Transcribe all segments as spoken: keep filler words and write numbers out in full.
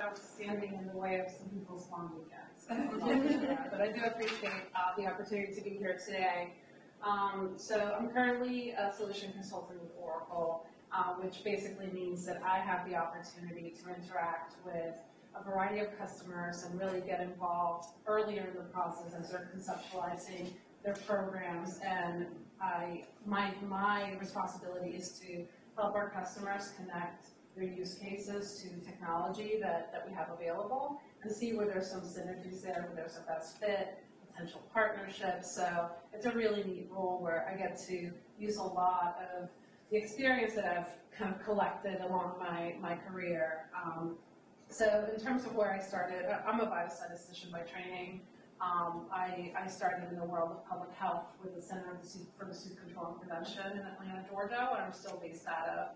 much standing in the way of some people's long weekends. But I do appreciate uh, the opportunity to be here today. Um, so I'm currently a solution consultant with Oracle, uh, which basically means that I have the opportunity to interact with a variety of customers and really get involved earlier in the process as they're conceptualizing their programs. And I, my, my responsibility is to help our customers connect their use cases to technology that, that we have available and see where there's some synergies there, where there's a best fit, potential partnerships. So it's a really neat role where I get to use a lot of the experience that I've kind of collected along my, my career. Um, so in terms of where I started, I'm a biostatistician by training. Um, I, I started in the world of public health with the Center for Disease Control and Prevention in Atlanta, Georgia, and I'm still based out of.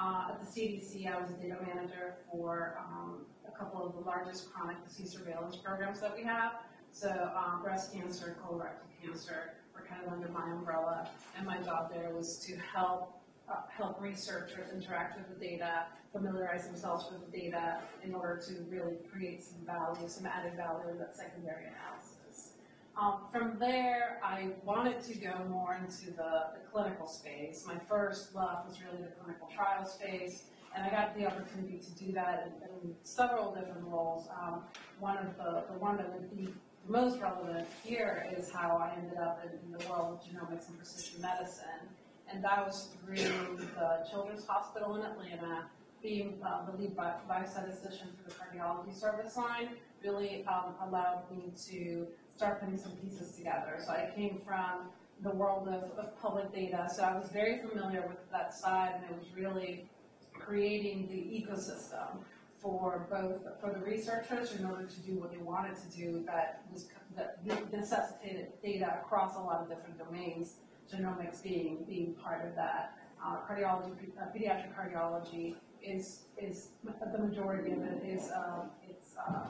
Uh, at the C D C, I was a data manager for um, a couple of the largest chronic disease surveillance programs that we have. So um, breast cancer, colorectal cancer were kind of under my umbrella, and my job there was to help uh, help researchers interact with the data, familiarize themselves with the data in order to really create some value, some added value in that secondary analysis. Um, from there, I wanted to go more into the, the clinical space. My first love was really the clinical trial space, and I got the opportunity to do that in, in several different roles. Um, one of the, the one that would be the most relevant here is how I ended up in, in the world of genomics and precision medicine, and that was through the Children's Hospital in Atlanta, being uh, the lead bi biostatistician for the cardiology service line, really um, allowed me to start putting some pieces together. So I came from the world of, of public data, so I was very familiar with that side, and it was really creating the ecosystem for both for the researchers in order to do what they wanted to do that was that necessitated data across a lot of different domains, genomics being being part of that. Uh, cardiology, uh, pediatric cardiology is is the majority of it is um, it's, uh,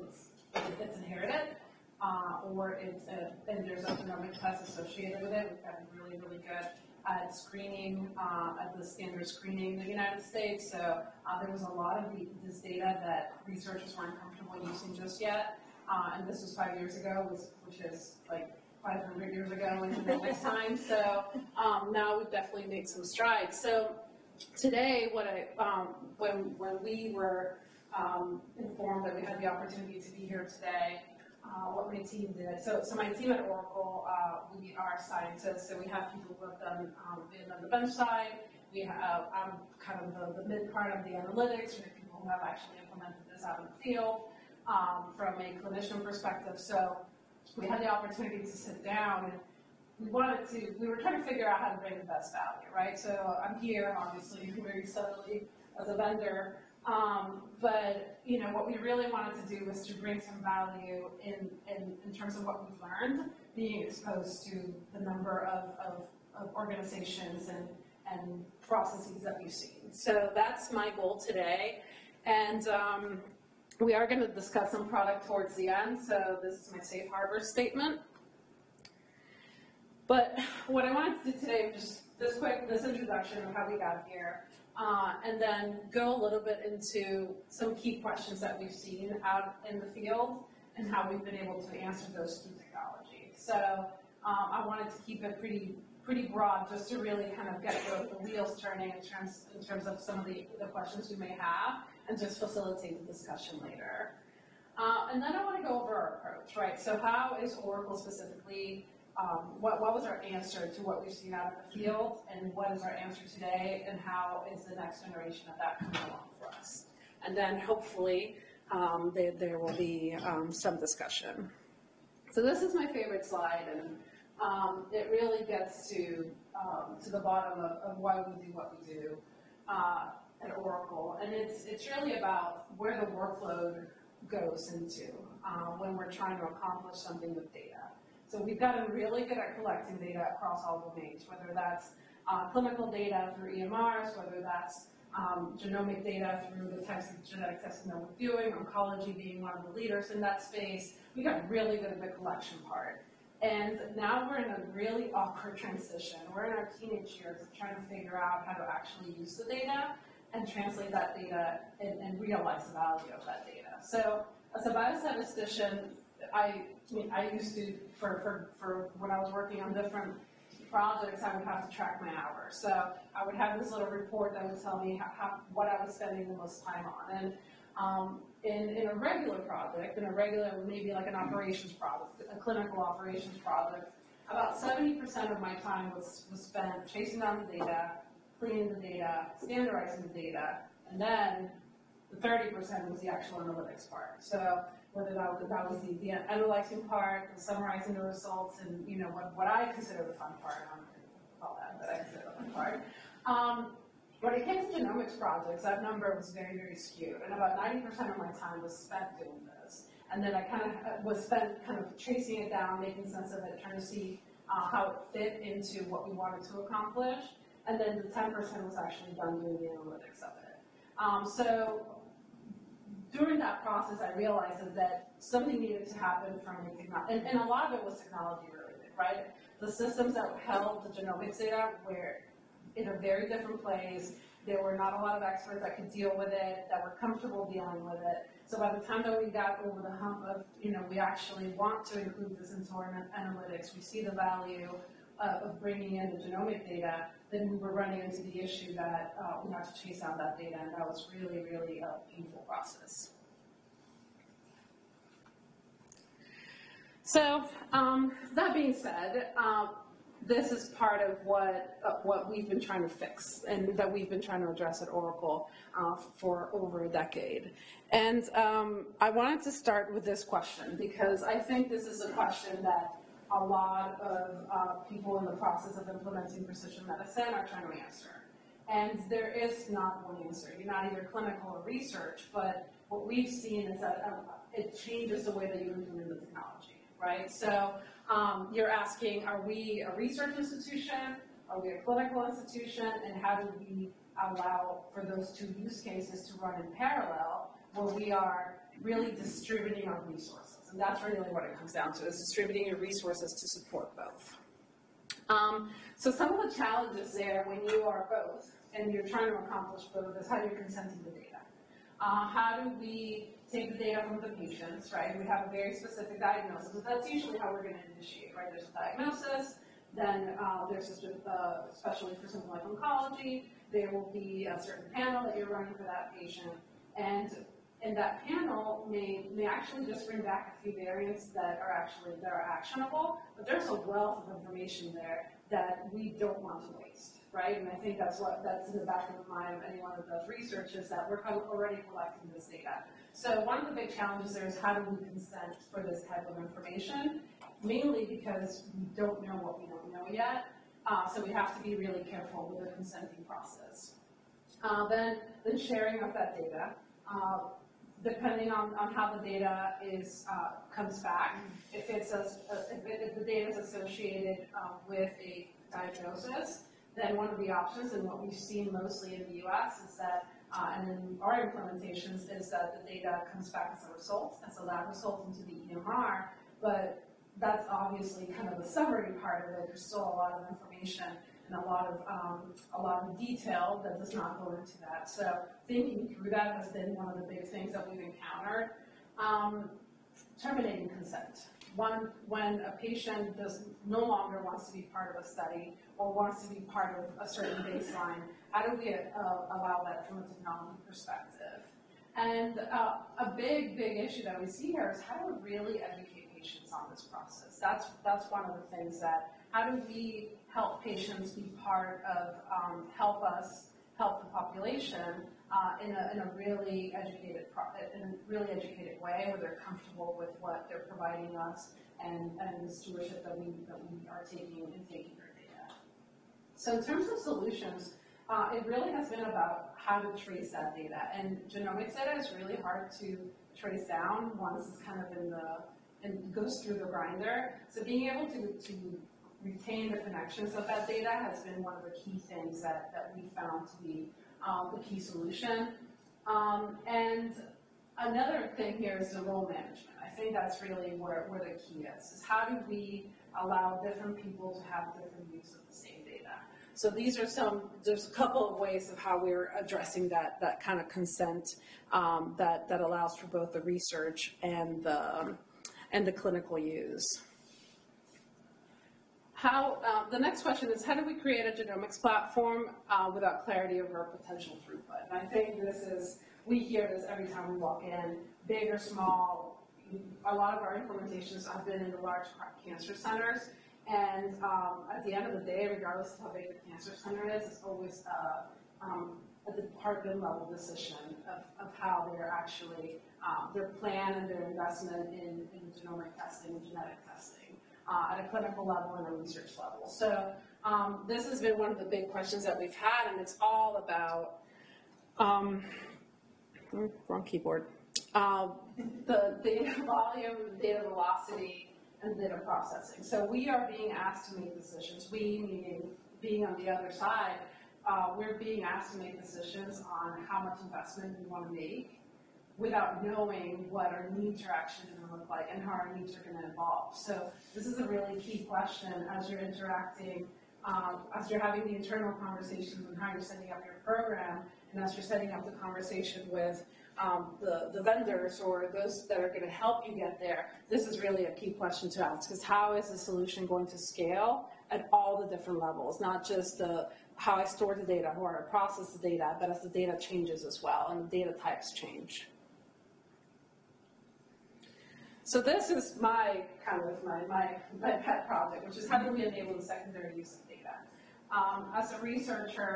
it's it's inherited. Uh, or it's a, and there's a genomic test associated with it. We've gotten really, really good at screening, uh, at the standard screening in the United States. So uh, there was a lot of the, this data that researchers weren't comfortable using just yet. Uh, and this was five years ago, which, which is like five hundred years ago in the next time. So um, now we've definitely made some strides. So today, what I um, when when we were um, informed that we had the opportunity to be here today. Uh, what my team did. So, so my team at Oracle, uh, we are scientists, so we have people who have done um, been on the bench side. We have I'm kind of the, the mid part of the analytics. We have people who have actually implemented this out in the field um, from a clinician perspective. So we had the opportunity to sit down, and we wanted to. We were trying to figure out how to bring the best value, right? So I'm here, obviously, very subtly as a vendor. Um, but you know what we really wanted to do was to bring some value in, in, in terms of what we learned, being exposed to the number of, of, of organizations and, and processes that we've seen. So that's my goal today. And um, we are going to discuss some product towards the end, so this is my safe harbor statement. But what I wanted to do today was just this quick, this introduction of how we got here. Uh, and then go a little bit into some key questions that we've seen out in the field and how we've been able to answer those through technology. So um, I wanted to keep it pretty pretty broad just to really kind of get the, the wheels turning in terms, in terms of some of the, the questions we may have and just facilitate the discussion later. Uh, and then I want to go over our approach, right? So how is Oracle specifically Um, what, what was our answer to what we've seen out in the field, and what is our answer today, and how is the next generation of that coming along for us? And then hopefully um, there, there will be um, some discussion. So this is my favorite slide, and um, it really gets to, um, to the bottom of, of why we do what we do uh, at Oracle. And it's, it's really about where the workload goes into uh, when we're trying to accomplish something with data. So we've gotten really good at collecting data across all domains, whether that's uh, clinical data through E M Rs, whether that's um, genomic data through the types of genetic testing that we're doing, oncology being one of the leaders in that space. We got really good at the collection part. And now we're in a really awkward transition. We're in our teenage years of trying to figure out how to actually use the data and translate that data and, and realize the value of that data. So as a biostatistician, I, I mean, I used to, for, for, for when I was working on different projects, I would have to track my hours. So I would have this little report that would tell me how, how, what I was spending the most time on. And um, in, in a regular project, in a regular, maybe like an operations project, a clinical operations project, about seventy percent of my time was, was spent chasing down the data, cleaning the data, standardizing the data, and then the thirty percent was the actual analytics part. So whether that was, that was the, the analyzing part, the summarizing the results, and you know what, what I consider the fun part. I don't call that, but I consider the fun part. Um, when it came to genomics projects, that number was very, very skewed, and about ninety percent of my time was spent doing this. And then I kind of was spent kind of tracing it down, making sense of it, trying to see uh, how it fit into what we wanted to accomplish. And then the ten percent was actually done doing the analytics of it. Um, so during that process, I realized that something needed to happen from the technology, and, and a lot of it was technology related, right? The systems that held the genomics data were in a very different place. There were not a lot of experts that could deal with it, that were comfortable dealing with it. So by the time that we got over the hump of, you know, we actually want to include this into our analytics, we see the value uh, of bringing in the genomic data, then we were running into the issue that uh, we had to chase out that data, and that was really, really a painful process. So um, that being said, um, this is part of what uh, what we've been trying to fix and that we've been trying to address at Oracle uh, for over a decade. And um, I wanted to start with this question because I think this is a question that a lot of uh, people in the process of implementing precision medicine are trying to answer. And there is not one answer. You're not either clinical or research, but what we've seen is that uh, it changes the way that you implement the technology, right? So um, you're asking, are we a research institution? Are we a clinical institution? And how do we allow for those two use cases to run in parallel where we are really distributing our resources? And that's really what it comes down to, is distributing your resources to support both. Um, so some of the challenges there when you are both and you're trying to accomplish both is how you're consenting the data. Uh, how do we take the data from the patients, right? We have a very specific diagnosis, but that's usually how we're going to initiate, right? There's a diagnosis, then uh, there's, a, uh, especially for something like oncology, there will be a certain panel that you're running for that patient, and And that panel may, may actually just bring back a few variants that are actually that are actionable, but there's a wealth of information there that we don't want to waste, right? And I think that's what that's in the back of the mind of anyone that does research is that we're already collecting this data. So one of the big challenges there is how do we consent for this type of information, mainly because we don't know what we don't know yet. Uh, so we have to be really careful with the consenting process. Uh, then the sharing of that data. Uh, Depending on, on how the data is uh, comes back, if it's a, if, it, if the data is associated uh, with a diagnosis, then one of the options, and what we've seen mostly in the U S is that, uh, and in our implementations, is that the data comes back as a result, as a lab result into the E M R. But that's obviously kind of the summary part of it. There's still a lot of information and a lot of um, a lot of detail that does not go into that. So thinking through that has been one of the big things that we've encountered. Um, terminating consent. One, when a patient does no longer wants to be part of a study or wants to be part of a certain baseline, how do we uh, allow that from a technology perspective? And uh, a big, big issue that we see here is how do we really educate patients on this process? That's that's one of the things that. How do we help patients be part of, um, help us, help the population uh, in, a, in a really educated, pro in a really educated way, where they're comfortable with what they're providing us and, and the stewardship that we that we are taking and taking their data. So in terms of solutions, uh, it really has been about how to trace that data, and genomics data is really hard to trace down once it's kind of in the and goes through the grinder. So being able to to retain the connections of that data has been one of the key things that, that we found to be um, the key solution. Um, and another thing here is the role management. I think that's really where, where the key is, is how do we allow different people to have different views of the same data? So these are some, there's a couple of ways of how we're addressing that, that kind of consent um, that, that allows for both the research and the, and the clinical use. How, uh, the next question is, how do we create a genomics platform uh, without clarity of our potential throughput? And I think this is, we hear this every time we walk in, big or small. A lot of our implementations, I've been in the large cancer centers, and um, at the end of the day, regardless of how big the cancer center is, it's always a, um, a department level decision of, of how they're actually, um, their plan and their investment in, in genomic testing and genetic testing uh, at a clinical level and a research level. So um, this has been one of the big questions that we've had, and it's all about, um, wrong keyboard, uh, the data volume, data velocity, and data processing. So we are being asked to make decisions. We, meaning being on the other side, uh, we're being asked to make decisions on how much investment we want to make without knowing what our needs are actually going to look like and how our needs are going to evolve. So this is a really key question as you're interacting, um, as you're having the internal conversations on how you're setting up your program, and as you're setting up the conversation with Um, the, the vendors or those that are going to help you get there. This is really a key question to ask, because how is the solution going to scale at all the different levels, not just the, how I store the data or I process the data, but as the data changes as well and the data types change. So this is my kind of my, my, my pet project, which is how do we enable the secondary use of data? Um, as a researcher,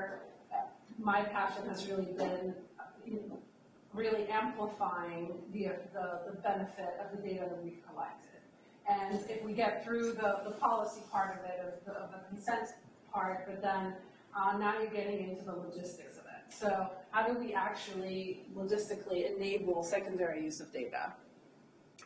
my passion has really been in, really amplifying the, the, the benefit of the data that we've collected. And if we get through the, the policy part of it, of the, of the consent part, but then uh, now you're getting into the logistics of it. So how do we actually logistically enable secondary use of data?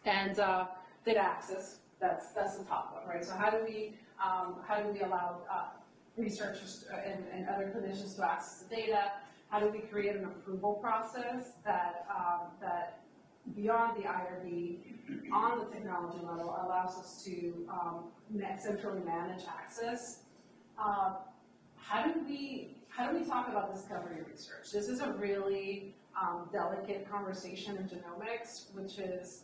And uh, data access, that's, that's the top one, right? So how do we, um, how do we allow uh, researchers and, and other clinicians to access the data? How do we create an approval process that, um, that beyond the I R B, on the technology level, allows us to um, centrally manage access? Uh, how do we, how do we talk about discovery research? This is a really um, delicate conversation in genomics, which is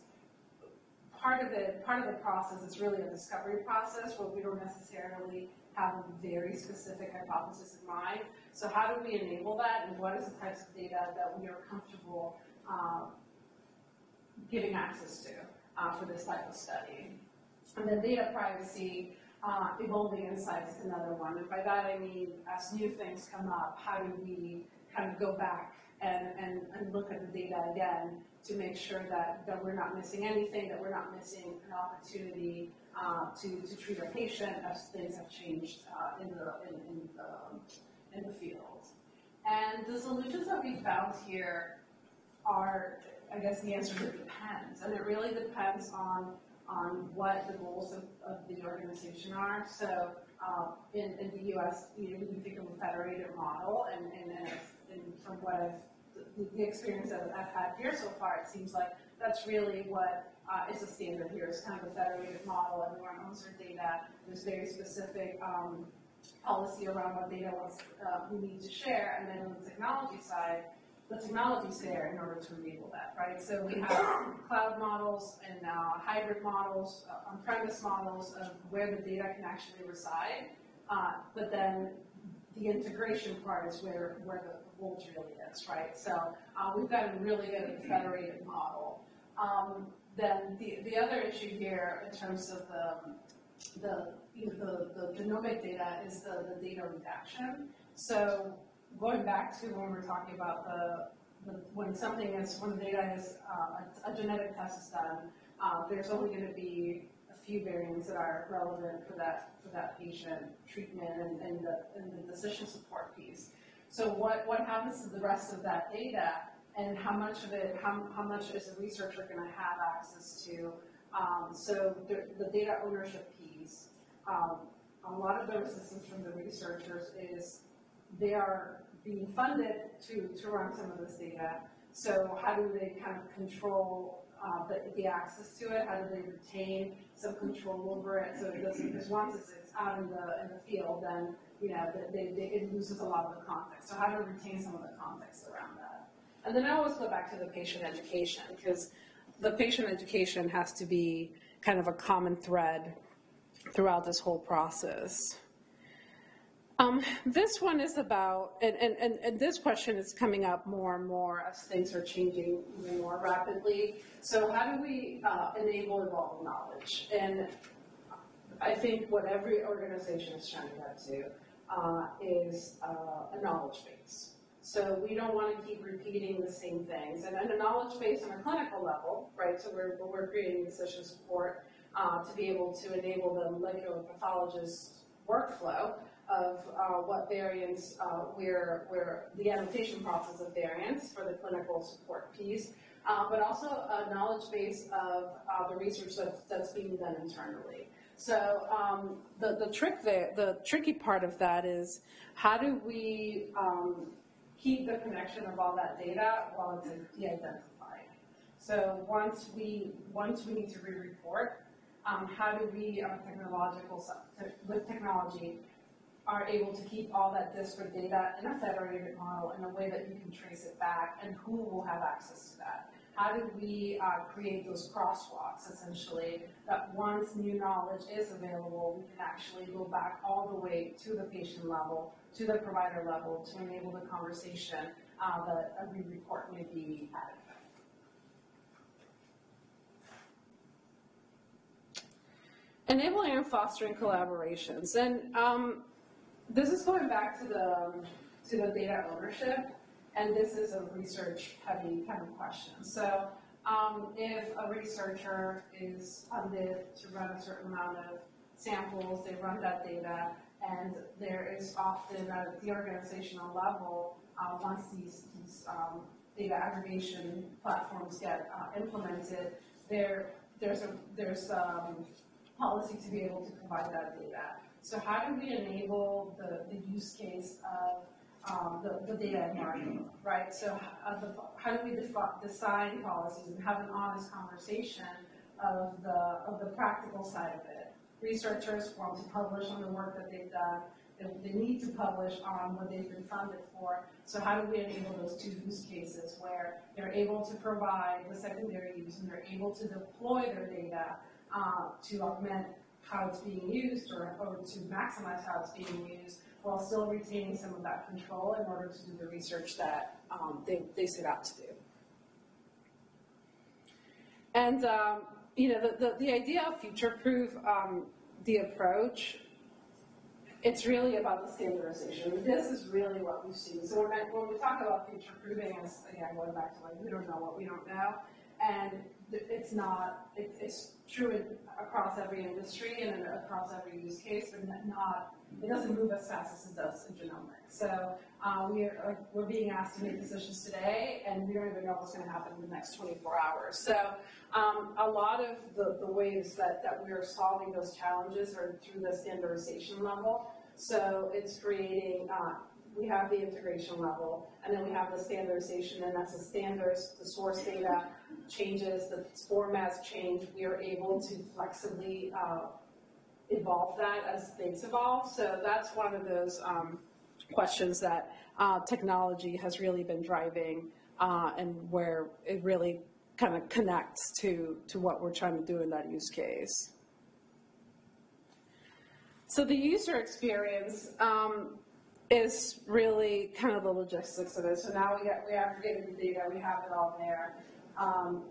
part of the, part of the process is really a discovery process where we don't necessarily have a very specific hypothesis in mind. So how do we enable that, and what is the types of data that we are comfortable um, giving access to uh, for this type of study? And then data privacy, uh, evolving insights is another one. And by that I mean, as new things come up, how do we kind of go back and, and, and look at the data again to make sure that, that we're not missing anything, that we're not missing an opportunity uh, to, to treat a patient as things have changed uh, in the, in, in the in the field. And the solutions that we found here are, I guess the answer is it depends. And it really depends on, on what the goals of, of the organization are. So uh, in, in the U S, you know, we think of a federated model, and, and, and, and from what I've, the, the experience that I've had here so far, it seems like that's really what uh, is the standard here. It's kind of a federated model, everyone owns their data, there's very specific um, policy around what data wants, uh, we need to share, and then on the technology side, the technology's there in order to enable that, right? So we have cloud models and uh, hybrid models, uh, on-premise models of where the data can actually reside, uh, but then the integration part is where, where the world really is, right? So uh, we've got a really good federated model. Um, then the, the other issue here in terms of the, the The, the genomic data is the, the data redaction. So going back to when we're talking about the, the when something is, when the data is, uh, a, a genetic test is done, uh, there's only going to be a few variants that are relevant for that, for that patient treatment and, and, the, and the decision support piece. So what, what happens to the rest of that data, and how much of it, how, how much is the researcher going to have access to? Um, so the, the data ownership piece. Um, a lot of the resistance from the researchers is they are being funded to, to run some of this data. So how do they kind of control uh, the, the access to it? How do they retain some control over it? So it doesn't, because once it's, it's out in the, in the field, then you know, that they, they, it loses a lot of the context. So how to retain some of the context around that. And then I always go back to the patient education, because the patient education has to be kind of a common thread throughout this whole process. Um, this one is about, and, and, and, and this question is coming up more and more as things are changing more rapidly. So how do we uh, enable evolving knowledge? And I think what every organization is trying to get to uh, is uh, a knowledge base. So we don't want to keep repeating the same things. And then a knowledge base on a clinical level, right? So we're, we're creating decision support uh, to be able to enable the molecular pathologist workflow of uh, what variants, uh, where, where the annotation process of variants for the clinical support piece, uh, but also a knowledge base of uh, the research that's, that's being done internally. So um, the, the trick there, the tricky part of that is how do we um, keep the connection of all that data while it's de-identified? So once we, once we need to re-report, um, how do we, on technological, with technology, are able to keep all that disparate data in a federated model in a way that you can trace it back, and who will have access to that? How do we uh, create those crosswalks, essentially, that once new knowledge is available, we can actually go back all the way to the patient level, to the provider level, to enable the conversation uh, that every report may be adequate. Enabling and fostering collaborations. And um, this is going back to the, to the data ownership. And this is a research-heavy kind of question. So um, if a researcher is funded to run a certain amount of samples, they run that data, and there is often at the organizational level, uh, once these, these um, data aggregation platforms get uh, implemented, there, there's, a, there's um, policy to be able to provide that data. So how do we enable the, the use case of Um, the, the data environment, right? So uh, the, how do we design policies and have an honest conversation of the, of the practical side of it? Researchers want to publish on the work that they've done. They, they need to publish on what they've been funded for. So how do we enable those two use cases where they're able to provide the secondary use and they're able to deploy their data uh, to augment how it's being used or, or to maximize how it's being used, while still retaining some of that control in order to do the research that um, they, they set out to do. And um, you know, the, the, the idea of future-proof um, the approach, it's really about the standardization. This is really what we've seen. So when, I, when we talk about future-proofing, it's again going back to like, we don't know what we don't know. And it's not, it, it's true in, across every industry and across every use case, but not, it doesn't move as fast as it does in genomics. So uh, we are, we're being asked to make decisions today, and we don't even know what's going to happen in the next twenty-four hours. So um, a lot of the, the ways that, that we are solving those challenges are through the standardization level. So it's creating, uh, we have the integration level, and then we have the standardization, and as the standards, the source data changes, the formats change, we are able to flexibly uh, evolve that as things evolve. So that's one of those um, questions that uh, technology has really been driving uh, and where it really kind of connects to, to what we're trying to do in that use case. So the user experience um, is really kind of the logistics of it. So now we, get, we aggregated the data, we have it all there. Um,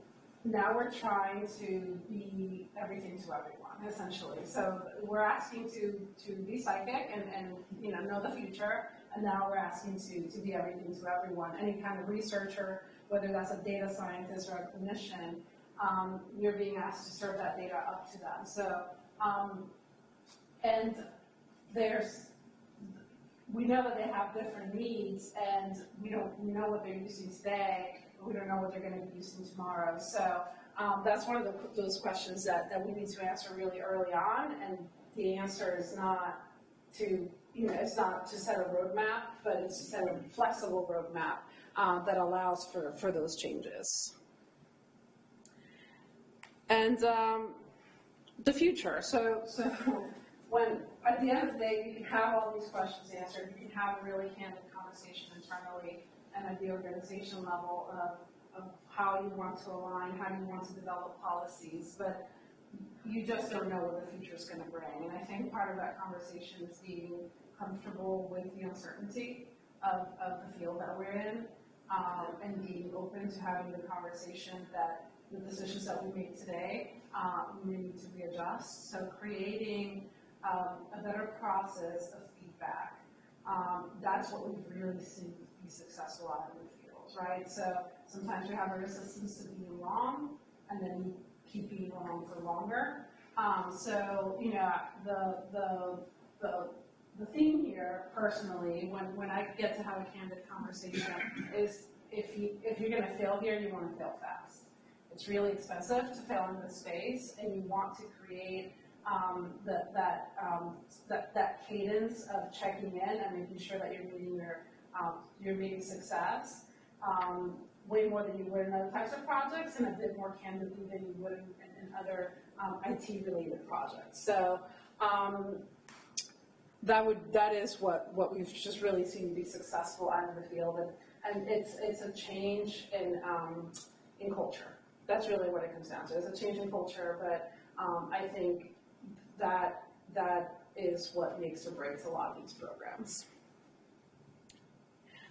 now we're trying to be everything to everyone, essentially. So we're asking to, to be psychic and, and you know, know the future, and now we're asking to, to be everything to everyone. Any kind of researcher, whether that's a data scientist or a clinician, um, you're being asked to serve that data up to them. So, um, and there's, we know that they have different needs, and we don't we know what they're using today, but we don't know what they're going to be using tomorrow. So. Um, that's one of the, those questions that, that we need to answer really early on, and the answer is not to, you know, it's not to set a roadmap, but it's to set a flexible roadmap uh, that allows for, for those changes. And um, the future, so, so when at the end of the day you can have all these questions answered, you can have a really candid conversation internally and at the organization level of, of how you want to align, how you want to develop policies, but you just don't know what the future is going to bring. And I think part of that conversation is being comfortable with the uncertainty of, of the field that we're in, um, and being open to having the conversation that the decisions that we make today, um, we need to readjust. So creating um, a better process of feedback, um, that's what we've really seen be successful out in the field, right? So sometimes you have a resistance to being wrong, and then keep being wrong for longer. Um, so, you know, the, the, the, the theme here, personally, when, when I get to have a candid conversation, is if, you, if you're going to fail here, you want to fail fast. It's really expensive to fail in this space, and you want to create um, the, that, um, that, that cadence of checking in and making sure that you're meeting your, um, you're meeting success. Um, way more than you would in other types of projects, and a bit more candidly than you would in, in other um, I T-related projects. So um, that would that is what what we've just really seen be successful out in the field, and, and it's it's a change in um, in culture. That's really what it comes down to. It's a change in culture, but um, I think that that is what makes or breaks a lot of these programs.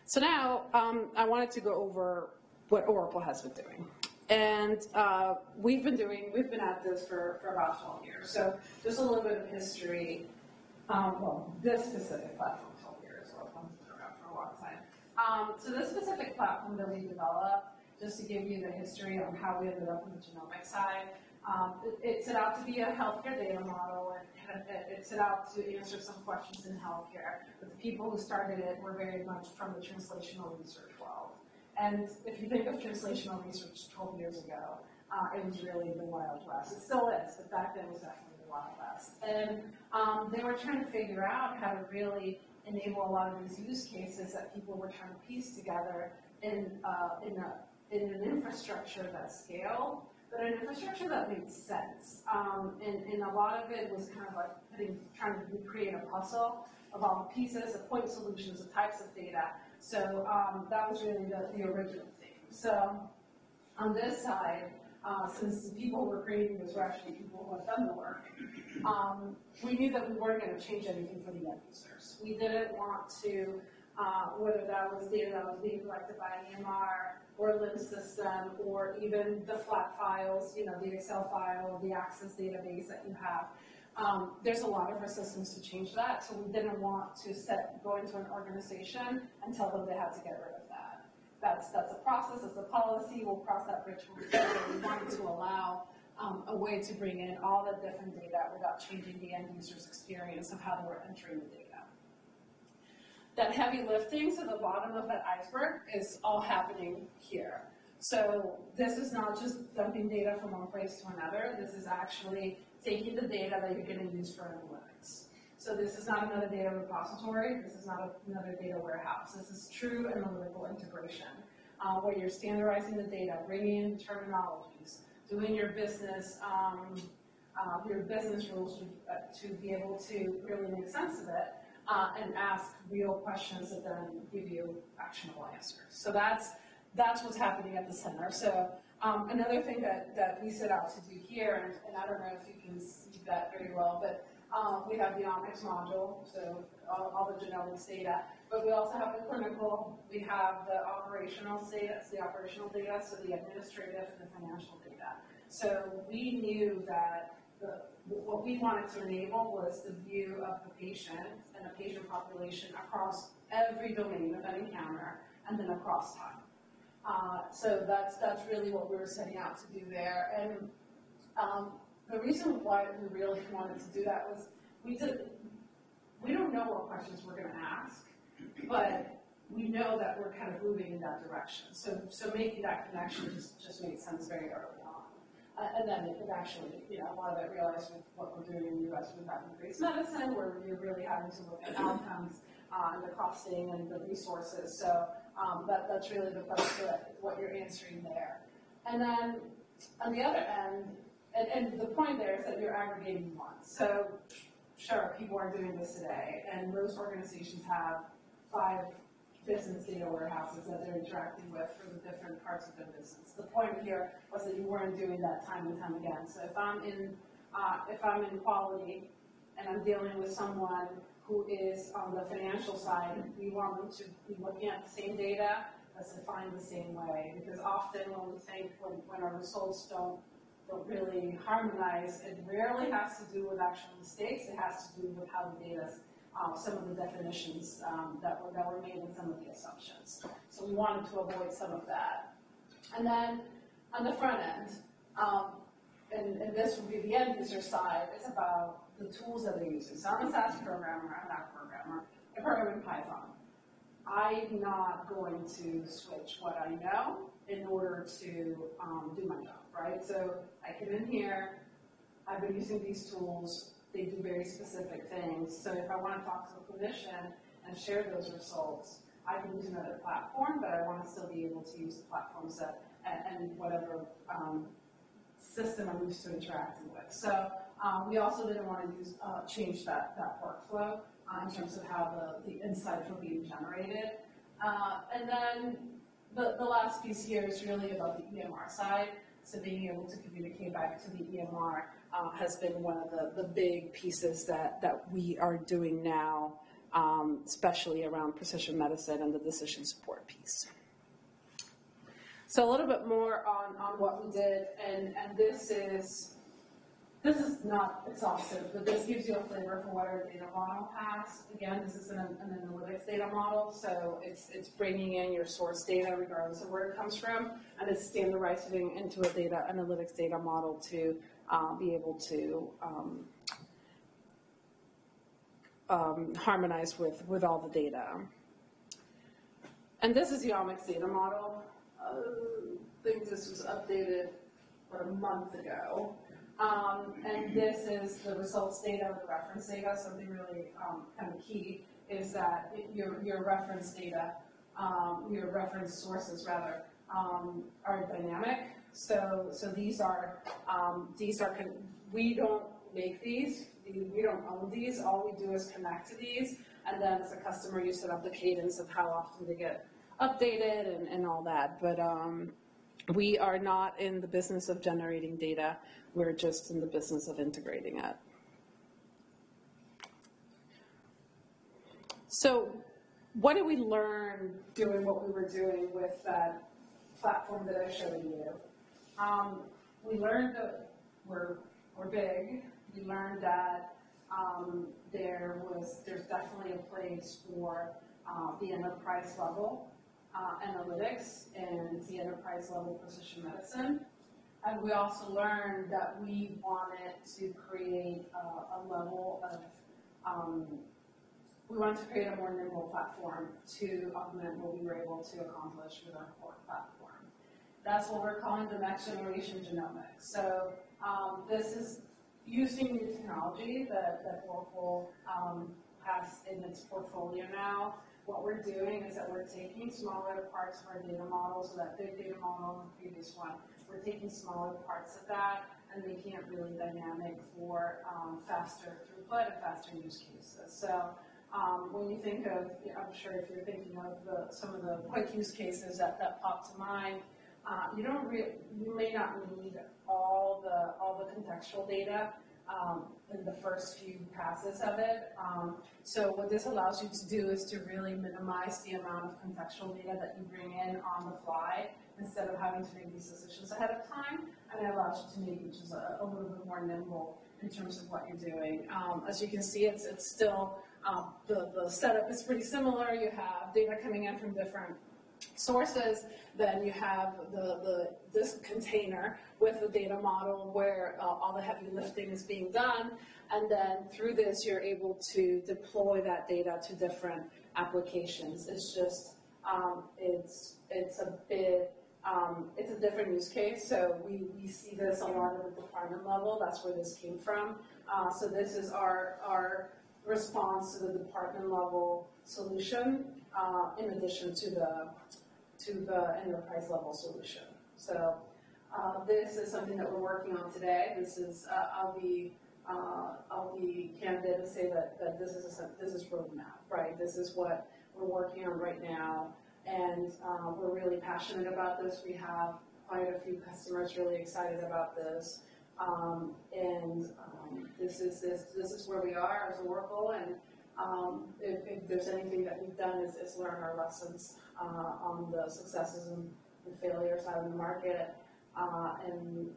So now um, I wanted to go over what Oracle has been doing. And uh, we've been doing, we've been at this for, for about twelve years. So just a little bit of history. Um, well, this specific platform, twelve years, Oracle's been around for a long time. Um, so this specific platform that we developed, just to give you the history on how we ended up on the genomic side, um, it, it set out to be a healthcare data model, and it, it set out to answer some questions in healthcare. But the people who started it were very much from the translational research world. And if you think of translational research twelve years ago, uh, it was really the Wild West. It still is, but back then it was definitely the Wild West. And um, they were trying to figure out how to really enable a lot of these use cases that people were trying to piece together in, uh, in a in an infrastructure that scaled, but an infrastructure that made sense. Um, and, and a lot of it was kind of like putting, trying to create a puzzle of all the pieces, of point solutions, of types of data. So um, that was really the, the original thing. So on this side, uh, since the people who were creating this were actually people who had done the work, um, we knew that we weren't going to change anything for the end users. We didn't want to, uh, whether that was data that was being collected by an E M R, or LIMS system, or even the flat files, you know, the Excel file, the Access database that you have. Um, there's a lot of resistance to change that, so we didn't want to set, go into an organization and tell them they had to get rid of that. That's, that's a process, it's a policy, we'll cross that bridge when we get there. We wanted to allow um, a way to bring in all the different data without changing the end user's experience of how they were entering the data. That heavy lifting, so the bottom of that iceberg, is all happening here. So this is not just dumping data from one place to another. This is actually taking the data that you're going to use for analytics. So this is not another data repository. This is not another data warehouse. This is true analytical integration, uh, where you're standardizing the data, bringing in terminologies, doing your business, um, uh, your business rules to, uh, to be able to really make sense of it. Uh, and ask real questions that then give you actionable answers. So that's that's what's happening at the center. So um, another thing that, that we set out to do here, and, and I don't know if you can see that very well, but um, we have the omics module, so all, all the genomics data, but we also have the clinical, we have the operational data, the operational data, so the administrative and the financial data. So we knew that the what we wanted to enable was the view of the patient and the patient population across every domain of any encounter, and then across time. Uh, so that's that's really what we were setting out to do there. And um, the reason why we really wanted to do that was we did we don't know what questions we're going to ask, but we know that we're kind of moving in that direction. So so making that connection just just made sense very early. Uh, and then it could actually, you know, a lot of it realized with what we're doing in the U S with value-based medicine, where you're really having to look at outcomes uh, and the costing and the resources. So um, that, that's really the question, what you're answering there. And then on the other end, and, and the point there is that you're aggregating once. So sure, people are doing this today, and most organizations have five business data warehouses that they're interacting with for the different parts of their business. The point here was that you weren't doing that time and time again. So if I'm in, uh, if I'm in quality and I'm dealing with someone who is on the financial side, we want them to be looking at the same data that's defined the same way, because often when we think when, when our results don't don't really harmonize, it rarely has to do with actual mistakes. It has to do with how the data, um, some of the definitions um, that were that were made and some of the assumptions. So we wanted to avoid some of that. And then on the front end, um, and, and this would be the end user side, it's about the tools that they're using. So I'm a SaaS programmer, I'm not a programmer, I program in Python. I'm not going to switch what I know in order to um, do my job, right? So I come in here, I've been using these tools, they do very specific things. So if I want to talk to a clinician and share those results, I can use another platform, but I want to still be able to use the platforms that, and, and whatever um, system I'm used to interacting with. So um, we also didn't want to use uh, change that, that workflow. Uh, in terms of how the, the insights were being generated. Uh, and then the, the last piece here is really about the E M R side. So being able to communicate back to the E M R uh, has been one of the, the big pieces that, that we are doing now, um, especially around precision medicine and the decision support piece. So a little bit more on, on what we did, and, and this is This is not exhaustive, but this gives you a flavor for what our data model has. Again, this is an, an analytics data model, so it's, it's bringing in your source data regardless of where it comes from, and it's standardizing into a data analytics data model to uh, be able to um, um, harmonize with, with all the data. And this is the omics data model. Uh, I think this was updated about a month ago. Um, and this is the results data or the reference data. Something really um, kind of key is that it, your, your reference data, um, your reference sources rather, um, are dynamic. So, so these are, um, these are, con we don't make these, we don't own these, all we do is connect to these, and then as a customer you set up the cadence of how often they get updated and, and all that. But um, we are not in the business of generating data. We're just in the business of integrating it. So what did we learn doing what we were doing with that platform that I showed you? Um, we learned that we're, we're big. We learned that um, there was, there's definitely a place for uh, the enterprise level uh, analytics and the enterprise level precision medicine. And we also learned that we wanted to create a, a level of, um, we wanted to create a more nimble platform to augment what we were able to accomplish with our core platform. That's what we're calling the next generation genomics. So um, this is using new technology that, that Oracle um, has in its portfolio now. What we're doing is that we're taking smaller parts of our data model, so that big data model in the previous one, we're taking smaller parts of that and making it really dynamic for um, faster throughput and faster use cases. So um, when you think of, you know, I'm sure if you're thinking of the, some of the quick use cases that, that pop to mind, uh, you don't re you may not need all the all the contextual data um, in the first few passes of it. Um, so what this allows you to do is to really minimize the amount of contextual data that you bring in on the fly, instead of having to make these decisions ahead of time, and it allows you to make which is a, a little bit more nimble in terms of what you're doing. Um, as you can see, it's, it's still, um, the, the setup is pretty similar. You have data coming in from different sources, then you have the, the, this container with the data model where uh, all the heavy lifting is being done, and then through this you're able to deploy that data to different applications. It's just, um, it's, it's a bit, Um, it's a different use case, so we, we see this a lot at the department level. That's where this came from. Uh, so this is our, our response to the department level solution uh, in addition to the, to the enterprise level solution. So uh, this is something that we're working on today. This is, uh, I'll be uh, I'll be candid and say that, that this is a, this is roadmap, right? This is what we're working on right now, and uh, we're really passionate about this. We have quite a few customers really excited about this, um, and um, this is this this is where we are as Oracle. And um, if, if there's anything that we've done is, is learn our lessons uh, on the successes and the failures out in the market, uh, and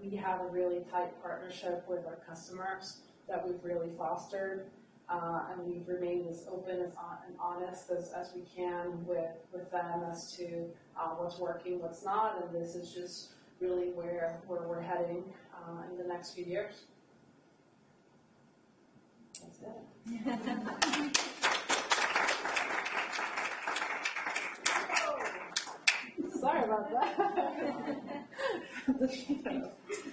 we have a really tight partnership with our customers that we've really fostered, uh, and we've remained as open as on, and honest as, as we can with, with them as to uh, what's working, what's not, and this is just really where, where we're heading uh, in the next few years. That's it. Sorry about that.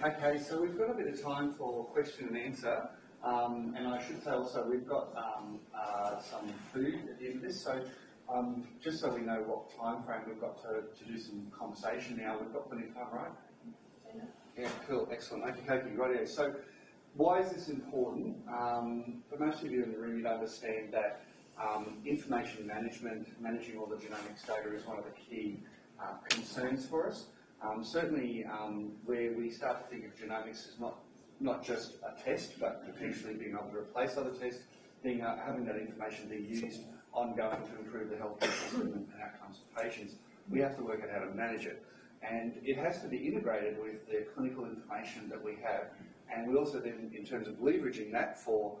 Okay, so we've got a bit of time for question and answer, um, and I should say also we've got um, uh, some food at the end of this, so um, just so we know what time frame we've got to, to do some conversation now. We've got plenty of time, right? Yeah. Yeah, cool, excellent. Okay, okay, right here. So why is this important? Um, for most of you in the room, you'd understand that um, information management, managing all the genomics data is one of the key uh, concerns for us. Um, certainly, um, where we start to think of genomics as not not just a test, but potentially being able to replace other tests, being uh, having that information be used ongoing to improve the health system and outcomes of patients, we have to work out how to manage it, and it has to be integrated with the clinical information that we have, and we also then, in terms of leveraging that for,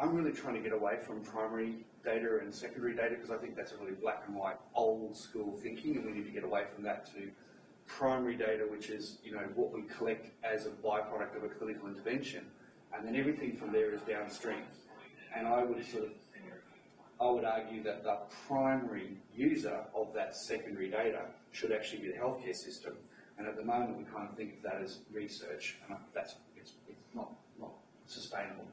I'm really trying to get away from primary data and secondary data because I think that's a really black and white, old school thinking, and we need to get away from that to primary data, which is, you know, what we collect as a byproduct of a clinical intervention, and then everything from there is downstream. And I would sort of, I would argue that the primary user of that secondary data should actually be the healthcare system. And at the moment, we kind of think of that as research, and that's it's, it's not not sustainable.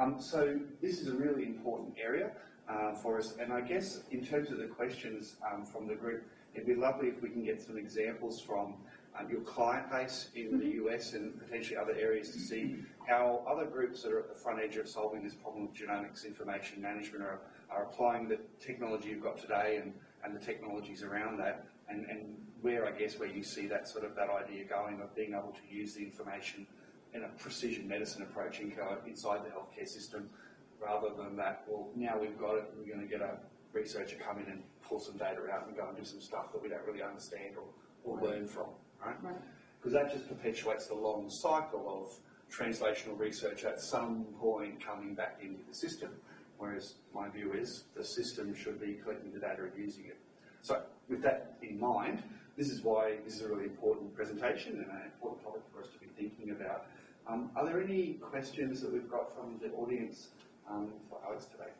Um, so this is a really important area uh, for us. And I guess in terms of the questions um, from the group. It'd be lovely if we can get some examples from um, your client base in the U S and potentially other areas to see how other groups that are at the front edge of solving this problem of genomics information management are, are applying the technology you've got today and, and the technologies around that, and, and where, I guess, where you see that sort of that idea going of being able to use the information in a precision medicine approach inside the healthcare system rather than that, well, now we've got it, we're going to get a researcher come in and pull some data out and go and do some stuff that we don't really understand or, or right. learn from, right? Because right. that just perpetuates the long cycle of translational research at some point coming back into the system, whereas my view is the system should be collecting the data and using it. So with that in mind, this is why this is a really important presentation and an important topic for us to be thinking about. Um, are there any questions that we've got from the audience um, for Alex today?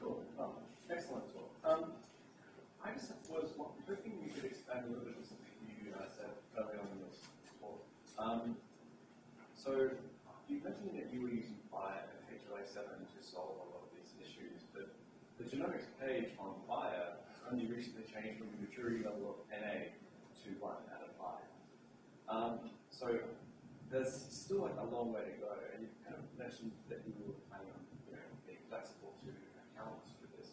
Cool. Um, excellent talk. Um, I just was hoping you could expand a little bit on something you uh, said earlier on in this talk. Um, so you mentioned that you were using FHIR and H L A seven to solve a lot of these issues, but the genomics page on FHIR only recently changed from the maturity level of N A to one out of five. Um, so there's still like a long way to go, and you kind of mentioned that you were planning on you know, being flexible to for this.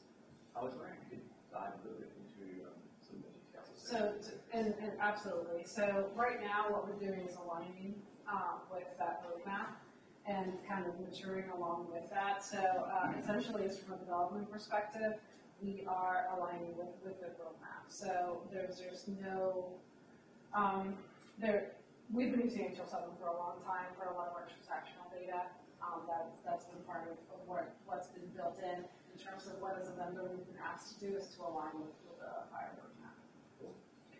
I was wondering if you could dive a little bit into um, some of the details. So, and, and absolutely. So right now what we're doing is aligning um, with that roadmap and kind of maturing along with that. So uh, essentially, as from a development perspective, we are aligning with, with the roadmap. So there's, there's no, um, there, we've been using H L seven for a long time for a lot of our transactional data. Um, that, that's been part of, of what, what's been built in. In terms of what as a vendor we've been asked to do is to align with the FHIR roadmap. Cool.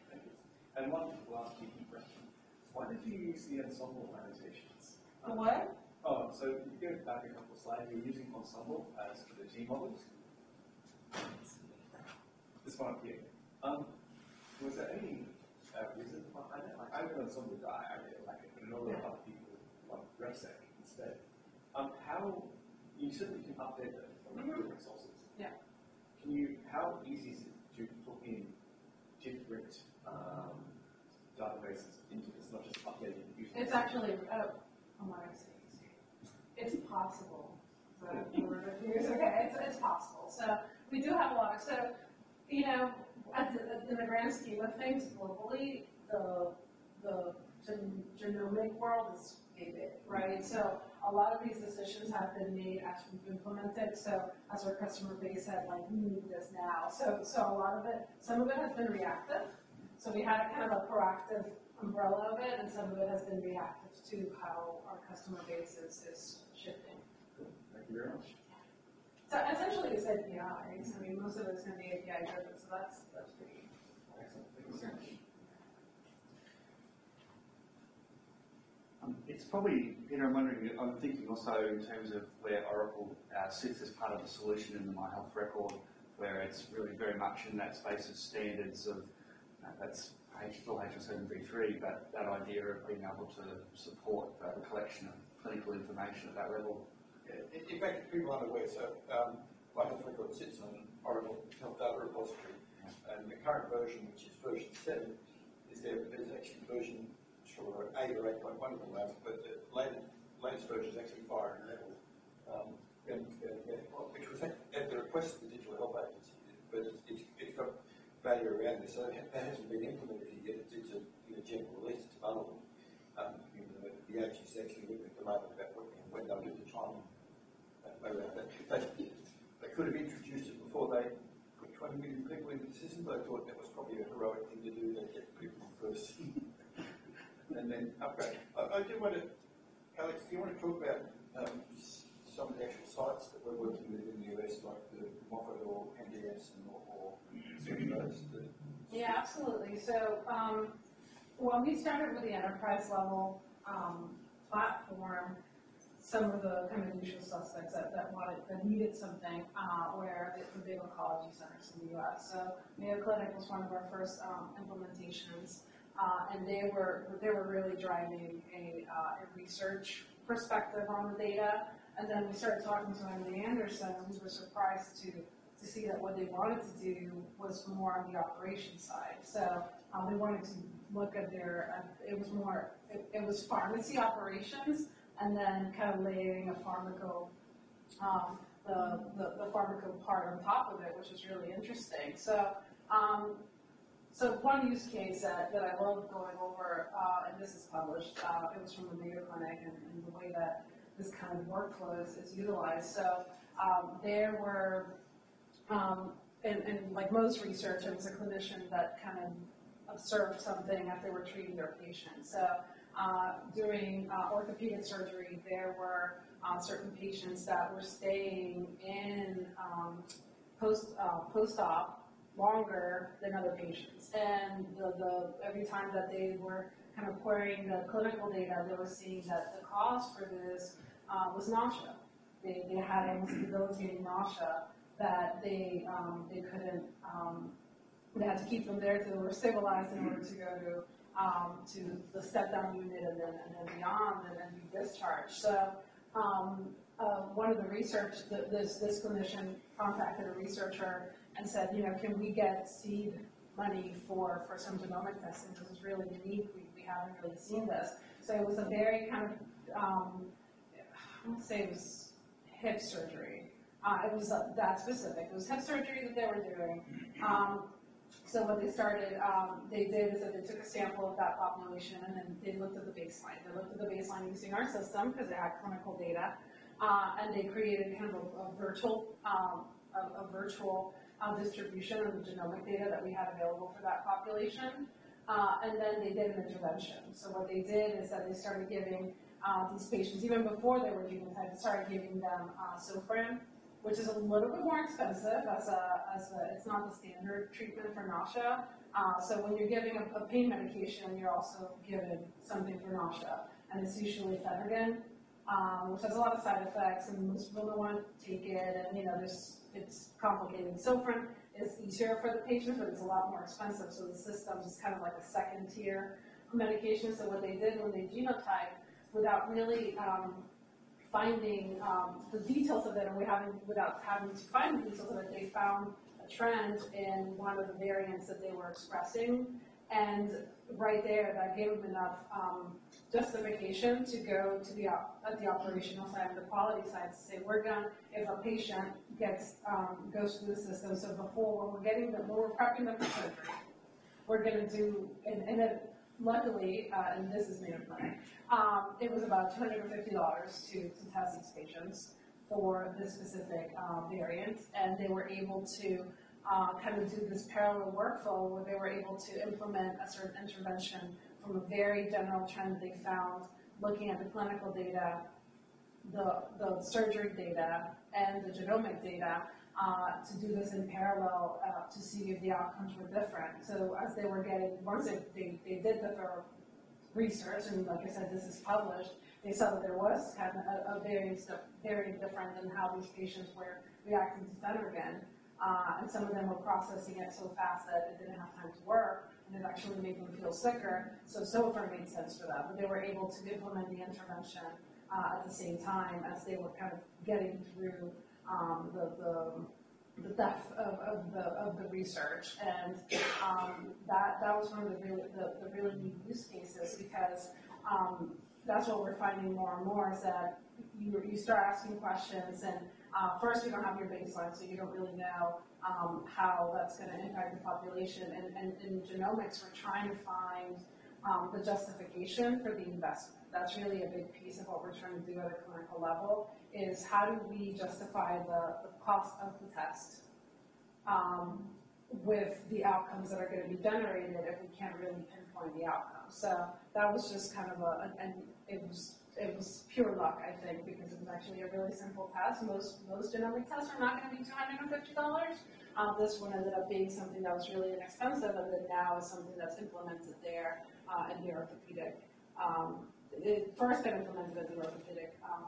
Thank you. And one last key question. Why did you use the Ensemble annotations? The um, what? Oh, so you go back a couple of slides, you were using Ensemble as for the G models. This one up here. Um, was there any uh, reason behind it? Like, I know Ensemble die, I really like it, but a lot of other people like RefSeq instead. Um, how, you certainly can update the different sources. Yeah. Can you? How easy is it to put in different um, databases into this? Not just updating It's actually, oh, I'm not gonna say it's possible. But it's, okay. it's, it's possible. So we do have a lot of, so, you know, at the, in the grand scheme of things, globally, the, the gen genomic world is big, right? So a lot of these decisions have been made as we've implemented. So as our customer base said, like, we need this now. So, so a lot of it, some of it has been reactive. So we had a kind of a proactive umbrella of it, and some of it has been reactive to how our customer base is, is shifting. Thank you very much. So essentially it's A P I, right? So I mean, most of it's going to be A P I driven, so that's, that's pretty excellent. Thank you. Um, it's probably, you know, I'm wondering, I'm thinking also in terms of where Oracle uh, sits as part of the solution in the My Health Record, where it's really very much in that space of standards of, uh, that's still H L seven B three, but that idea of being able to support uh, the collection of clinical information at that level. In fact, people aren't aware, so um, My Health Record sits on Oracle Health Data Repository, and the current version, which is version seven, is there, there's actually version sure, eight or eight point one for that, but the latest, latest version is actually fire and level, um, and, and, and, which was at, at the request of the Digital Health Agency, but it's, it's, it's got value around it, so that hasn't been implemented yet. It's a you know, general release, it's available. Um, you know, the, the agency is actually looking at the moment about what we have done at the time. They, they could have introduced it before they put twenty million people into the system, but I thought that was probably a heroic thing to do. They get people first and then upgrade. I, I do want to, Alex, do you want to talk about um, some of the actual sites that we're working with in the U S, like the Moffitt or N D S and or, or some of those? The, yeah, absolutely. So um, when we started with the enterprise level um, platform, some of the kind of usual suspects that, that wanted, that needed something, uh, where the big oncology centers in the U S. So Mayo Clinic was one of our first um, implementations, uh, and they were they were really driving a, uh, a research perspective on the data. And then we started talking to Emily Anderson, and we were surprised to to see that what they wanted to do was more on the operations side. So um, we wanted to look at their, uh, it was more, it, it was pharmacy operations, and then kind of layering a pharmaco, um, the, the, the pharmaco part on top of it, which is really interesting. So, um, so one use case that, that I love going over, uh, and this is published, uh, it was from the Mayo Clinic, and, and the way that this kind of workflow is, is utilized. So um, there were, um, and, and like most research, it was a clinician that kind of observed something as they were treating their patient. So, Uh, during uh, orthopedic surgery, there were uh, certain patients that were staying in um, post, uh, post-op longer than other patients. And the, the, every time that they were kind of querying the clinical data, they were seeing that the cause for this uh, was nausea. They, they had almost debilitating nausea that they, um, they couldn't, um, they had to keep them there until they were stabilized in order to go to Um, to the step-down unit and then, and then beyond, and then be discharged. So um, uh, one of the research, the, this, this clinician contacted a researcher and said, you know, can we get seed money for, for some genomic testing? This is really unique. We, we haven't really seen this. So it was a very kind of, um, I want to say it was hip surgery. Uh, it was uh, that specific. It was hip surgery that they were doing. Um, So what they started, um, they did is that they took a sample of that population and they looked at the baseline. They looked at the baseline using our system because they had clinical data, uh, and they created kind of a, a virtual, um, a, a virtual uh, distribution of the genomic data that we had available for that population. Uh, and then they did an intervention. So what they did is that they started giving uh, these patients, even before they were genotyped, started giving them uh, Zofran, which is a little bit more expensive as a, as a, it's not the standard treatment for nausea. Uh, so when you're giving a, a pain medication, you're also given something for nausea. And it's usually phenergan, um, which has a lot of side effects, and most people don't want to take it, and you know, there's, it's complicated. Zofran is easier for the patient, but it's a lot more expensive. So the system is kind of like a second tier medication. So what they did when they genotyped, without really, um, finding um, the details of it, and we haven't, without having to find the details of it, they found a trend in one of the variants that they were expressing, and right there, that gave them enough um, justification to go to the op at the operational side and the quality side to say we're going if a patient gets um, goes through the system. So before when we're getting them, when we're prepping them for surgery, we're going to do and, and then luckily uh, and this is made of money. Um, it was about two hundred fifty dollars to to test these patients for this specific uh, variant, and they were able to uh, kind of do this parallel workflow where they were able to implement a certain intervention from a very general trend they found, looking at the clinical data, the, the surgery data, and the genomic data, uh, to do this in parallel uh, to see if the outcomes were different. So as they were getting, once they, they, they did the thorough research, and like I said, this is published, they saw that there was kind of a, a variance very different than how these patients were reacting to phenergan. Uh, and some of them were processing it so fast that it didn't have time to work, and it actually made them feel sicker, so Zofran made sense for them. But they were able to implement the intervention uh, at the same time as they were kind of getting through um, the, the, the depth of, of, the, of the research. And um, that, that was one of the really, the, the really neat use cases, because um, that's what we're finding more and more, is that you, you start asking questions, and uh, first you don't have your baseline, so you don't really know Um, how that's going to impact the population, and, and in genomics we're trying to find um, the justification for the investment. That's really a big piece of what we're trying to do at a clinical level, is how do we justify the, the cost of the test um, with the outcomes that are going to be generated if we can't really pinpoint the outcome. So that was just kind of a, and it was It was pure luck, I think, because it was actually a really simple test. Most most genomic tests are not going to be two hundred fifty dollars. Um, this one ended up being something that was really inexpensive, and then now is something that's implemented there uh, in the orthopedic. Um, it first got implemented at the orthopedic um,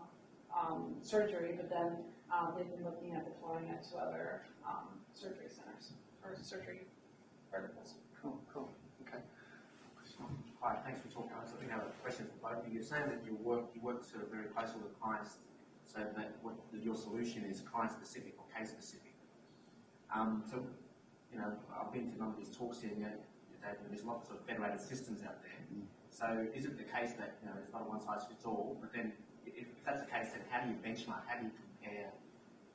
um, surgery, but then um, they've been looking at deploying it to other um, surgery centers or surgery verticals. Cool, cool, okay. Hi, thanks for talking. I think I have a question for both of you. You're saying that you work, you work sort of very closely with clients, so that what that your solution is client-specific or case-specific. Um, so, you know, I've been to a number of these talks here, and you know, there's lots of federated systems out there. Mm. So, is it the case that, you know, it's not a one-size-fits-all? But then, if that's the case, then how do you benchmark? How do you compare,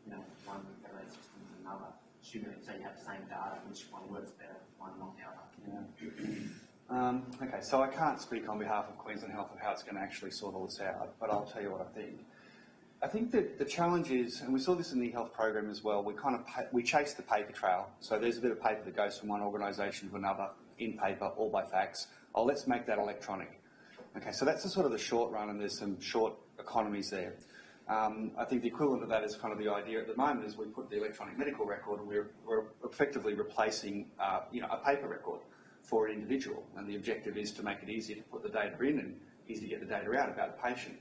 you know, one federated system to another? Assuming, so you have the same data, which one works better, one not the other. Yeah. Um, okay, so I can't speak on behalf of Queensland Health of how it's going to actually sort all this out, but I'll tell you what I think. I think that the challenge is, and we saw this in the e-health program as well, we kind of we chase the paper trail. So there's a bit of paper that goes from one organisation to another in paper, all by fax. Oh, let's make that electronic. Okay, so that's the sort of the short run, and there's some short economies there. Um, I think the equivalent of that is kind of the idea at the moment is we put the electronic medical record, and we're, we're effectively replacing uh, you know, a paper record for an individual, and the objective is to make it easier to put the data in and easy to get the data out about the patient.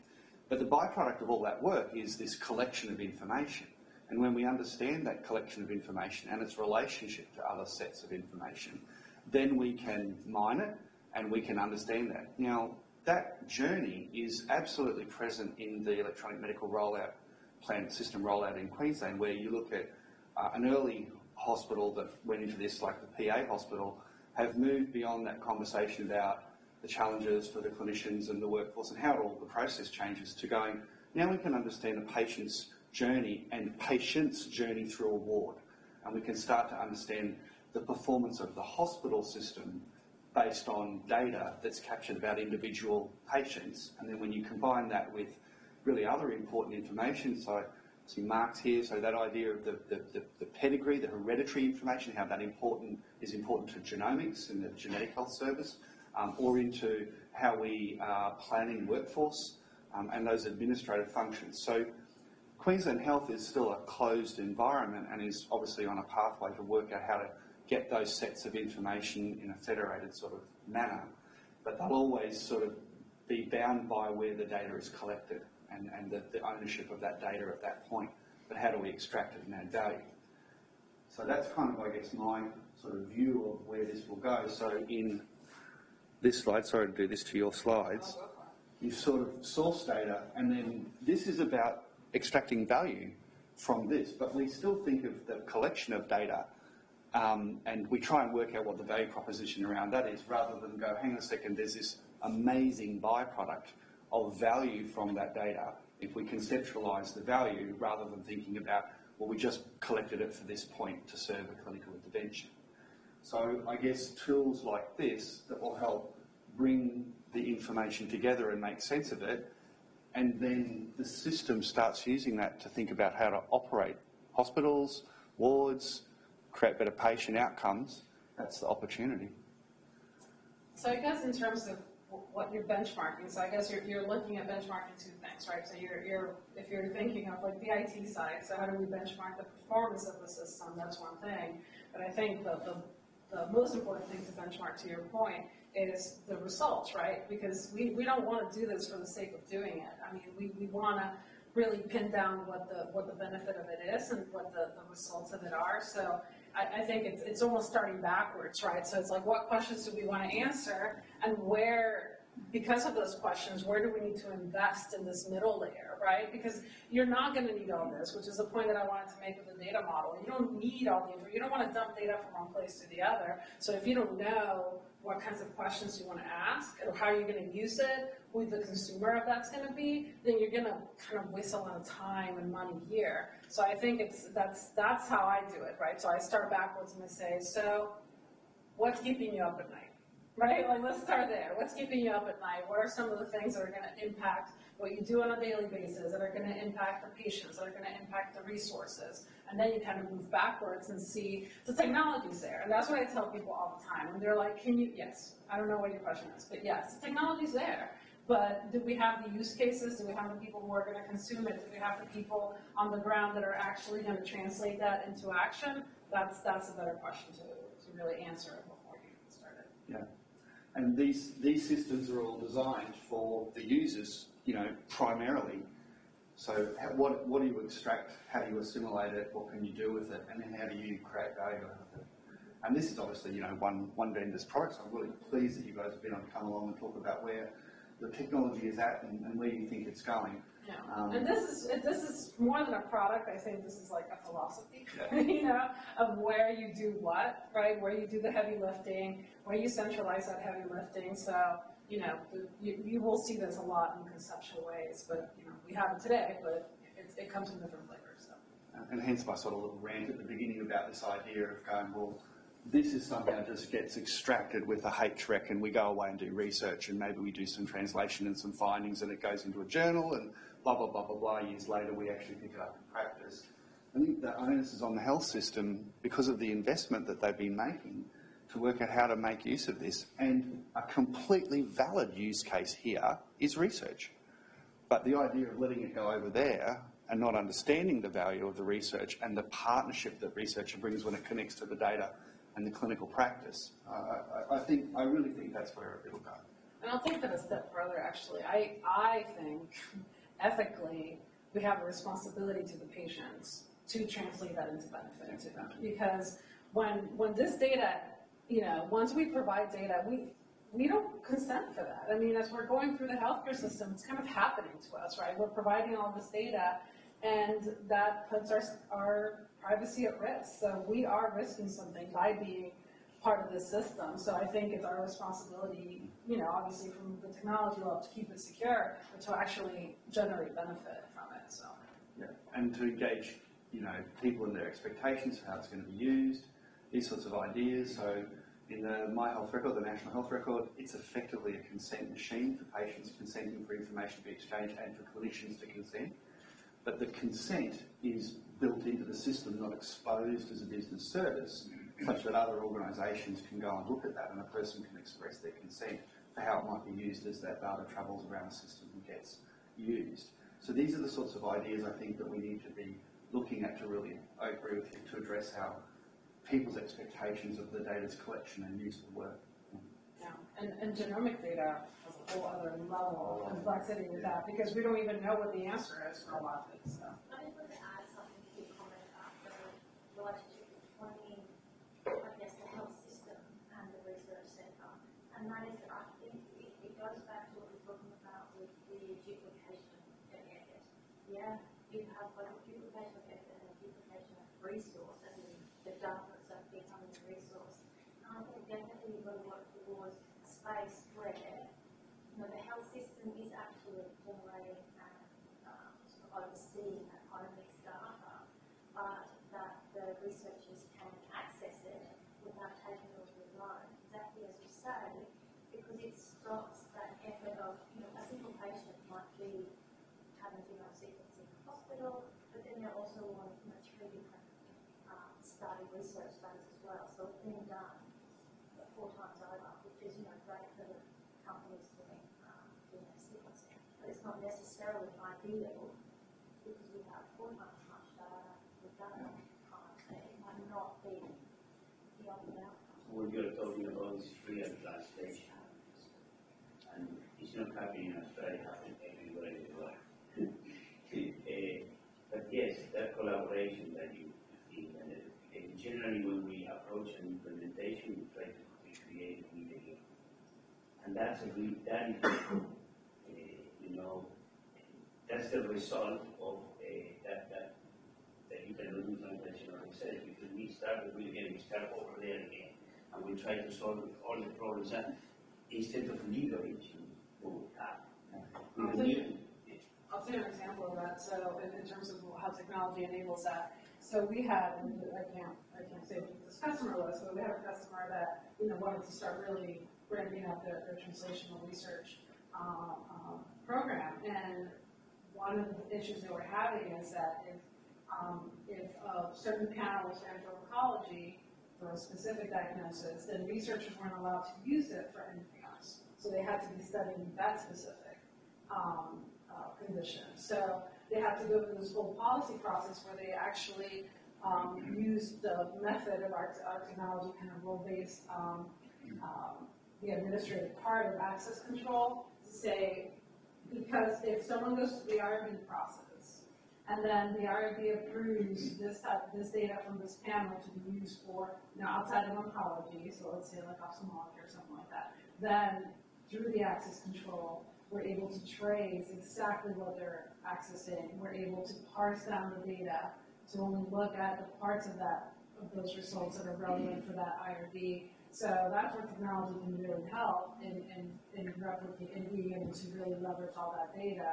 But the byproduct of all that work is this collection of information, and when we understand that collection of information and its relationship to other sets of information, then we can mine it and we can understand that. Now, that journey is absolutely present in the electronic medical rollout plan system rollout in Queensland, where you look at uh, an early hospital that went into this, like the P A hospital, have moved beyond that conversation about the challenges for the clinicians and the workforce and how all the process changes to going, now we can understand a patient's journey and patient's journey through a ward, and we can start to understand the performance of the hospital system based on data that's captured about individual patients. And then when you combine that with really other important information, so I see Mark's here, so that idea of the, the, the pedigree, the hereditary information, how that important is important to genomics and the genetic health service, um, or into how we are planning workforce um, and those administrative functions. So Queensland Health is still a closed environment and is obviously on a pathway to work out how to get those sets of information in a federated sort of manner, but they'll always sort of be bound by where the data is collected and, and the, the ownership of that data at that point, but how do we extract it and add value? So that's kind of, I guess, my sort of view of where this will go. So in this slide, sorry to do this to your slides, you sort of source data, and then this is about extracting value from this, but we still think of the collection of data um, and we try and work out what the value proposition around that is, rather than go, hang on a second, there's this amazing byproduct of value from that data if we conceptualize the value rather than thinking about, well, we just collected it for this point to serve a clinical intervention. So I guess tools like this that will help bring the information together and make sense of it, and then the system starts using that to think about how to operate hospitals, wards, create better patient outcomes. That's the opportunity. So I guess in terms of what you're benchmarking, so I guess you're, you're looking at benchmarking two things, right? So you're, you're, if you're thinking of like the I T side, so how do we benchmark the performance of the system? That's one thing. But I think the, the, the most important thing to benchmark, to your point, is the results, right? Because we, we don't want to do this for the sake of doing it. I mean, we, we want to really pin down what the, what the benefit of it is and what the, the results of it are. So I, I think it's, it's almost starting backwards, right? So it's like, what questions do we want to answer, and where, because of those questions, where do we need to invest in this middle layer, right? Because you're not going to need all this, which is the point that I wanted to make with the data model. You don't need all the information. You don't want to dump data from one place to the other. So if you don't know what kinds of questions you want to ask, or how you're going to use it, who the consumer of that's going to be, then you're going to kind of waste a lot of time and money here. So I think it's that's that's how I do it, right? So I start backwards and I say, so what's keeping you up at night, right? Like, let's start there. What's keeping you up at night? What are some of the things that are going to impact what you do on a daily basis, that are going to impact the patients, that are going to impact the resources? And then you kind of move backwards and see the technology's there. And that's what I tell people all the time. And they're like, can you, yes, I don't know what your question is, but yes, the technology's there. But do we have the use cases? Do we have the people who are going to consume it? Do we have the people on the ground that are actually going to translate that into action? That's, that's a better question to, to really answer before you get started. Yeah. And these, these systems are all designed for the users, you know, primarily. So what, what do you extract? How do you assimilate it? What can you do with it? And then how do you create value out of it? And this is obviously, you know, one, one vendor's product. So I'm really pleased that you guys have been on come along and talk about where the technology is at and, and where you think it's going. Yeah. Um, and this is this is more than a product. I think this is like a philosophy, yeah. You know, of where you do what, right? Where you do the heavy lifting, where you centralize that heavy lifting. So, you know, you, you will see this a lot in conceptual ways, but, you know, we have it today, but it, it comes in different flavors. So. And hence my sort of little rant at the beginning about this idea of going, well, this is something that just gets extracted with a H R E C, and we go away and do research, and maybe we do some translation and some findings, and it goes into a journal, and blah, blah, blah, blah, blah, years later we actually pick it up in practice. I think the onus is on the health system, because of the investment that they've been making, to work out how to make use of this. And a completely valid use case here is research. But the idea of letting it go over there and not understanding the value of the research and the partnership that research brings when it connects to the data and the clinical practice, uh, I, I think, I really think that's where it'll go. And I'll take that a step further, actually. I, I think, ethically, we have a responsibility to the patients to translate that into benefit to them. Because when, when this data, you know, once we provide data, we we don't consent for that. I mean, as we're going through the healthcare system, it's kind of happening to us, right? We're providing all this data, and that puts our, our privacy at risk. So we are risking something by being part of this system. So I think it's our responsibility, you know, obviously from the technology level to keep it secure, but to actually generate benefit from it. So yeah, and to engage, you know, people in their expectations for how it's going to be used, these sorts of ideas. So in the My Health Record, the National Health Record, it's effectively a consent machine for patients consenting for information to be exchanged and for clinicians to consent. But the consent is built into the system, not exposed as a business service, such that other organisations can go and look at that and a person can express their consent for how it might be used as that data travels around the system and gets used. So these are the sorts of ideas I think that we need to be looking at to really, I agree with you, to address how people's expectations of the data's collection and use will work. Yeah, and, and genomic data has a whole other level of complexity with that, because we don't even know what the answer is for a lot of it. So. I just want to add something to your comment about the relationship between, I guess, the health system and the research centre, and that is that I think it, it goes back to what we're talking about with the duplication of effort. Yeah, you have both a duplication of effort and a duplication of resource, as in the data itself becoming a resource. And I think definitely you've got to work towards a space where hospital, but then they're also one from a three different um, starting research studies as well. So it's been done four times over, which is, you know, great for the companies doing um, D N A sequencing. But it's not necessarily ideal because we have four times as much data, we've done it a time, so it might not be the optimal outcome. Well, you're talking about this realization, and it's not happening in Australia, happening everywhere in the world. But yes, that collaboration that you think, and, uh, and generally when we approach an implementation, we try to create a medium. And that's a really, that is, uh, you know, that's the result of uh, that, that, that you can do conventional research, because we start with really getting stuck over there again, and we try to solve all the problems, and instead of leveraging what we have. I'll give you an example of that. So, in, in terms of how technology enables that, so we had, and I can't, I can't say what this customer was, but we had a customer that, you know, wanted to start really ramping up their, their translational research uh, um, program. And one of the issues they were having is that if um, if a certain panel was ran for oncology for a specific diagnosis, then researchers weren't allowed to use it for anything else. So they had to be studying that specific Um, Uh, condition. So they have to go through this whole policy process where they actually um, use the method of our, our technology kind of role-based, um, um, the administrative part of access control to say, because if someone goes through the I R B process and then the I R B approves this type, this data from this panel to be used for, you know, outside of oncology, so let's say like ophthalmology or something like that, then through the access control, we're able to trace exactly what they're accessing. We're able to parse down the data to only look at the parts of that, of those results that are relevant for that I R B. So that's where technology can really help in, in, in replicating and being able to really leverage all that data,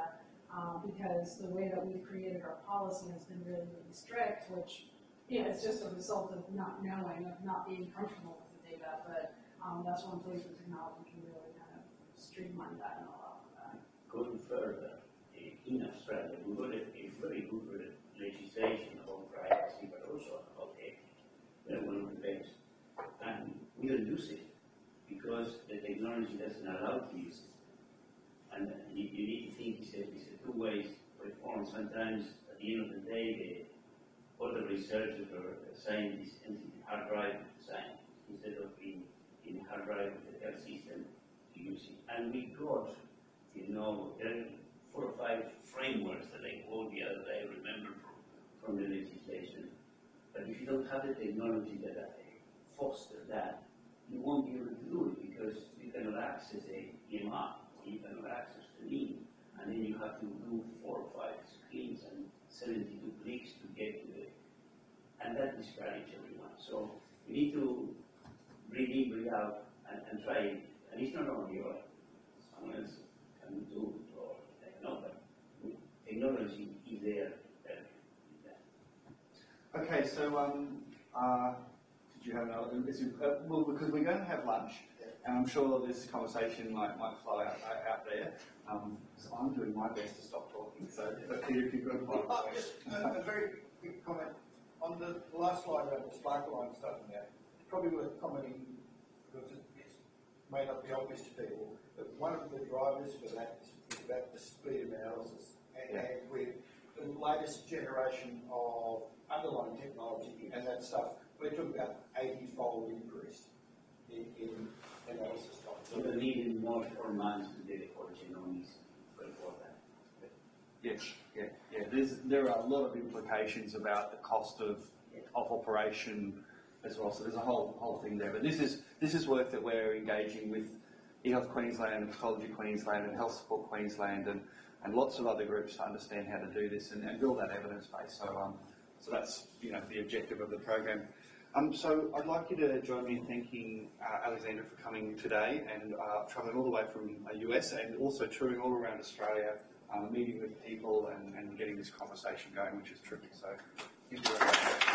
um, because the way that we've created our policy has been really, really strict, which, yeah, it's just a result of not knowing, of not being comfortable with the data. But um, that's one place where technology can really kind of streamline that and all. Going further, in Australia, we've got a, a very good legislation about privacy, but also about data. We're one of the best. And we don't use it because the technology doesn't allow to use it. And you, you need to think it's a, it's a two-way form. Sometimes, at the end of the day, the, all the researchers are assigned this hard drive of the science instead of being in hard drive of the health system to use it. And we got, you know, there are four or five frameworks that I quote the other day, I remember from, from the legislation. But if you don't have the technology that I foster that, you won't be able to do it because you cannot access a E M R, you cannot access the need. And then you have to do four or five screens and seventy-two clicks to get to it. And that discourages everyone. So you need to breathe in, breathe out, and, and try it. And it's not only your someone do or no, but technology is there. Okay, so um, uh, did you have another? Is it, uh, well, because we're going to have lunch, and I'm sure this conversation might might flow out out there. Um, so I'm doing my best to stop talking. So, but Peter, can go on. Oh, just a, a very quick comment on the last slide about the sparkline stuff in there. It's probably worth commenting because it's may not be obvious to people. But one of the drivers for that is about the speed of analysis. And, yeah. and with the latest generation of underlying technology and that stuff, we're talking about eighty-fold increase in, in analysis time. So they need more four months to do the whole genomics before that. Yes, yeah, yeah. There's, there are a lot of implications about the cost of, yeah. of operation as well. So there's a whole whole thing there. But this is this is work that we're engaging with E-Health Queensland and Pathology Queensland and Health Support Queensland and, and lots of other groups to understand how to do this and, and build that evidence base. So um, so that's, you know, the objective of the program. Um, so I'd like you to join me in thanking uh, Alexander for coming today and uh, travelling all the way from the U S and also touring all around Australia, um, meeting with people and, and getting this conversation going, which is terrific. So thank you very much.